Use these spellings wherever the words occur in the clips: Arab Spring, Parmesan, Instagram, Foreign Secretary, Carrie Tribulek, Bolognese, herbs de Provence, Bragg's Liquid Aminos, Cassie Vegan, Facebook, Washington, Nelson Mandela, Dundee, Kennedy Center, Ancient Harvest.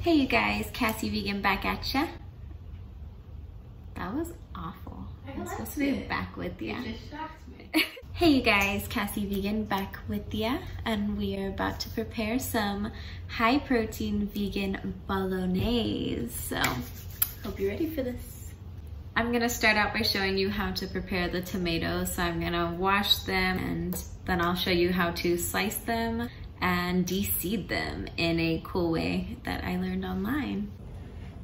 Hey you guys, Cassie Vegan back at ya. That was awful. I'm supposed to be back with ya. You just shocked me. Hey you guys, Cassie Vegan back with ya, and we are about to prepare some high protein vegan bolognese. So, hope you're ready for this. I'm gonna start out by showing you how to prepare the tomatoes. So I'm gonna wash them and then I'll show you how to slice them and de-seed them in a cool way that I learned online.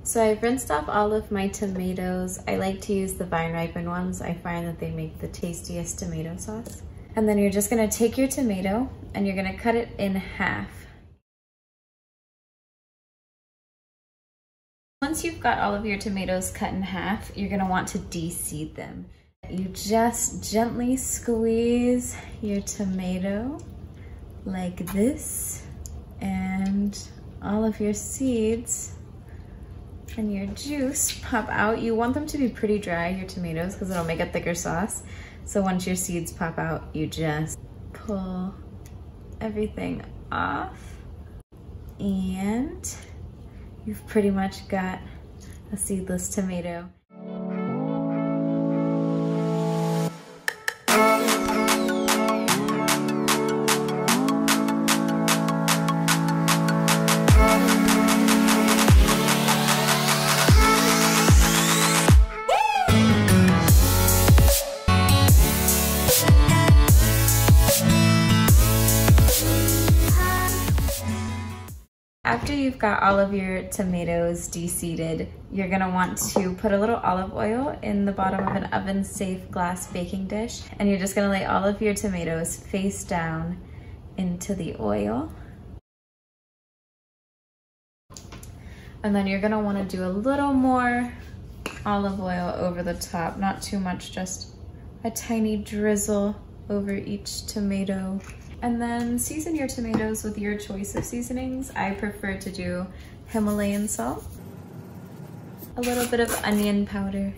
So I've rinsed off all of my tomatoes. I like to use the vine ripened ones. I find that they make the tastiest tomato sauce. And then you're just gonna take your tomato and you're gonna cut it in half. Once you've got all of your tomatoes cut in half, you're gonna want to de-seed them. You just gently squeeze your tomato like this, and all of your seeds and your juice pop out. You want them to be pretty dry, your tomatoes, because it'll make a thicker sauce. So once your seeds pop out, you just pull everything off, and you've pretty much got a seedless tomato. After you've got all of your tomatoes de-seeded, you're gonna want to put a little olive oil in the bottom of an oven-safe glass baking dish, and you're just gonna lay all of your tomatoes face down into the oil. And then you're gonna wanna do a little more olive oil over the top, not too much, just a tiny drizzle over each tomato. And then season your tomatoes with your choice of seasonings. I prefer to do Himalayan salt, a little bit of onion powder.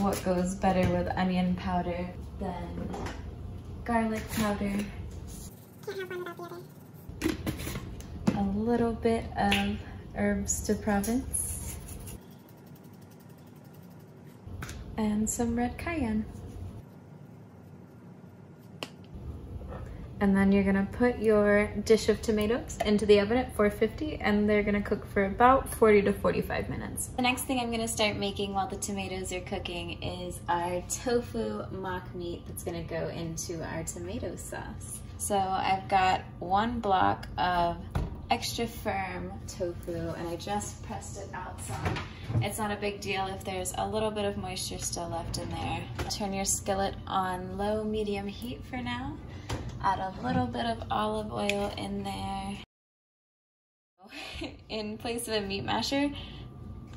What goes better with onion powder than garlic powder? Can't have one without the other. A little bit of herbs de Provence and some red cayenne. And then you're gonna put your dish of tomatoes into the oven at 450, and they're gonna cook for about 40 to 45 minutes. The next thing I'm gonna start making while the tomatoes are cooking is our tofu mock meat that's gonna go into our tomato sauce. So I've got one block of extra firm tofu, and I just pressed it out some. It's not a big deal if there's a little bit of moisture still left in there. Turn your skillet on low, medium heat for now. Add a little bit of olive oil in there. In place of a meat masher,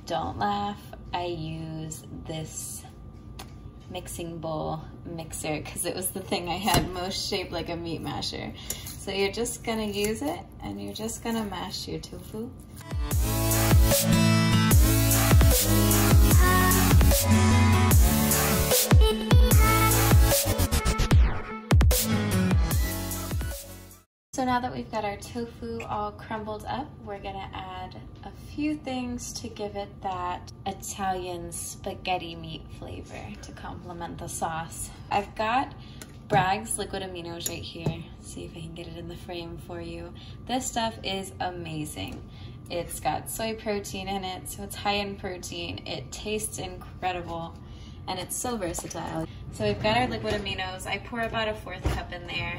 don't laugh, I use this mixing bowl mixer because it was the thing I had most shaped like a meat masher. So you're just gonna use it and you're just gonna mash your tofu. So now that we've got our tofu all crumbled up, we're gonna add a few things to give it that Italian spaghetti meat flavor to complement the sauce. I've got Bragg's Liquid Aminos right here. See if I can get it in the frame for you. This stuff is amazing. It's got soy protein in it, so it's high in protein. It tastes incredible, and it's so versatile. So we've got our liquid aminos. I pour about a fourth cup in there.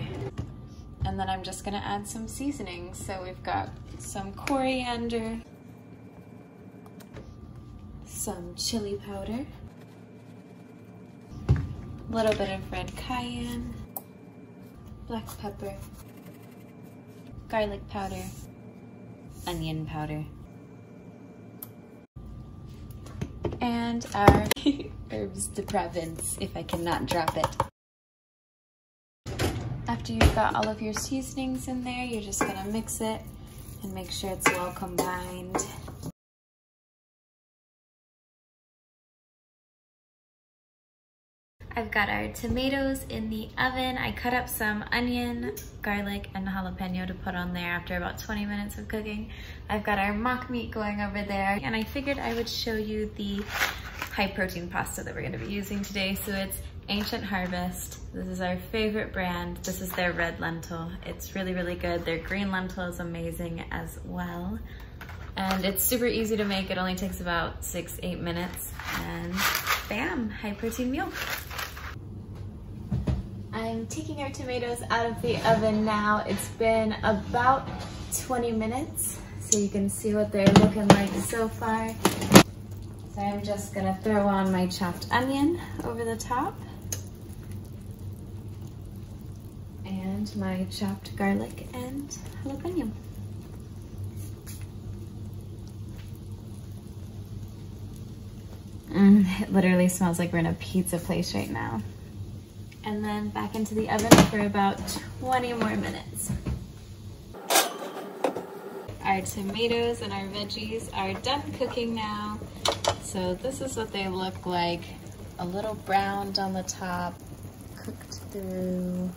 And then I'm just gonna add some seasonings. So we've got some coriander, some chili powder, a little bit of red cayenne, black pepper, garlic powder, onion powder, and our herbs de Provence, if I cannot drop it. After you've got all of your seasonings in there, you're just gonna mix it and make sure it's well combined. I've got our tomatoes in the oven. I cut up some onion, garlic, and jalapeno to put on there after about 20 minutes of cooking. I've got our mock meat going over there, and I figured I would show you the high protein pasta that we're gonna be using today. So it's Ancient Harvest. This is our favorite brand. This is their red lentil. It's really, really good. Their green lentil is amazing as well. And it's super easy to make. It only takes about 6-8 minutes, and bam, high protein meal. I'm taking our tomatoes out of the oven now. It's been about 20 minutes, so you can see what they're looking like so far. So I'm just gonna throw on my chopped onion over the top, and my chopped garlic and jalapeno. It literally smells like we're in a pizza place right now. And then back into the oven for about 20 more minutes. Our tomatoes and our veggies are done cooking now. So this is what they look like. A little browned on the top, cooked through.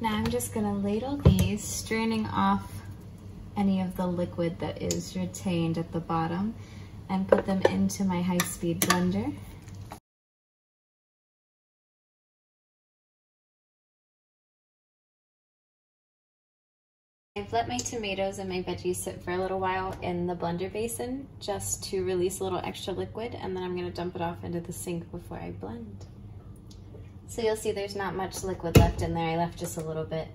Now I'm just gonna ladle these, straining off any of the liquid that is retained at the bottom, and put them into my high-speed blender. I've let my tomatoes and my veggies sit for a little while in the blender basin just to release a little extra liquid, and then I'm gonna dump it off into the sink before I blend. So you'll see there's not much liquid left in there. I left just a little bit.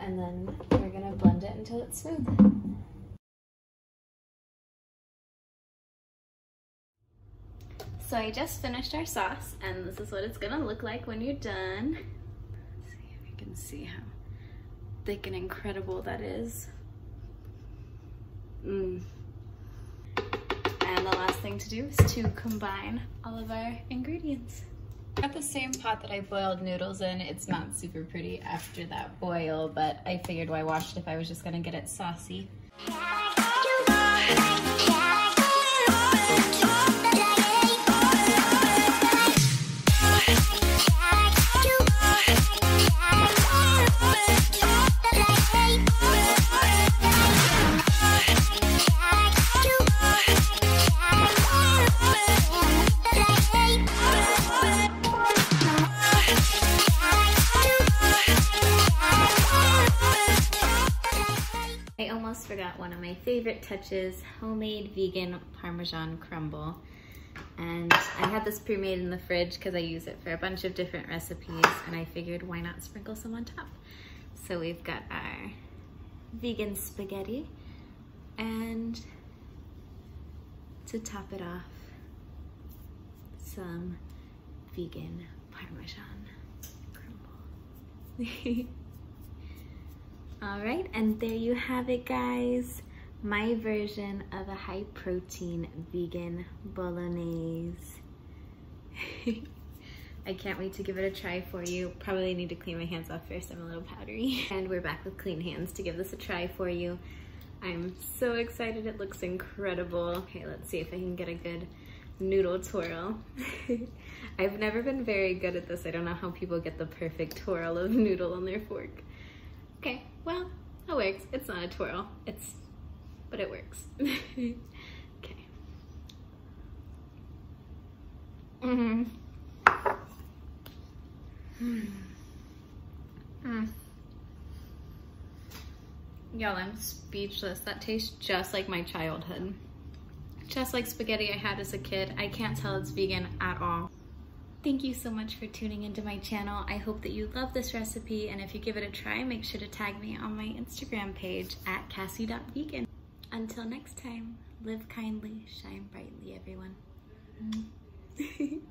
And then we're gonna blend it until it's smooth. So I just finished our sauce, and this is what it's gonna look like when you're done. Let's see if you can see how thick and incredible that is. And the last thing to do is to combine all of our ingredients. Got the same pot that I boiled noodles in. It's not super pretty after that boil, but I figured why wash it if I was just gonna get it saucy. Forgot one of my favorite touches, homemade vegan Parmesan crumble. And I had this pre-made in the fridge because I use it for a bunch of different recipes, and I figured why not sprinkle some on top. So we've got our vegan spaghetti, and to top it off, some vegan Parmesan crumble. All right, and there you have it, guys. My version of a high protein vegan bolognese. I can't wait to give it a try for you. Probably need to clean my hands off first, I'm a little powdery. And we're back with clean hands to give this a try for you. I'm so excited, it looks incredible. Okay, let's see if I can get a good noodle twirl. I've never been very good at this. I don't know how people get the perfect twirl of noodle on their fork. Okay, well, it works. It's not a twirl, but it works. Okay. Y'all, I'm speechless. That tastes just like my childhood. Just like spaghetti I had as a kid. I can't tell it's vegan at all. Thank you so much for tuning into my channel. I hope that you love this recipe, and if you give it a try, make sure to tag me on my Instagram page at cassie.vegan. Until next time, live kindly, shine brightly, everyone.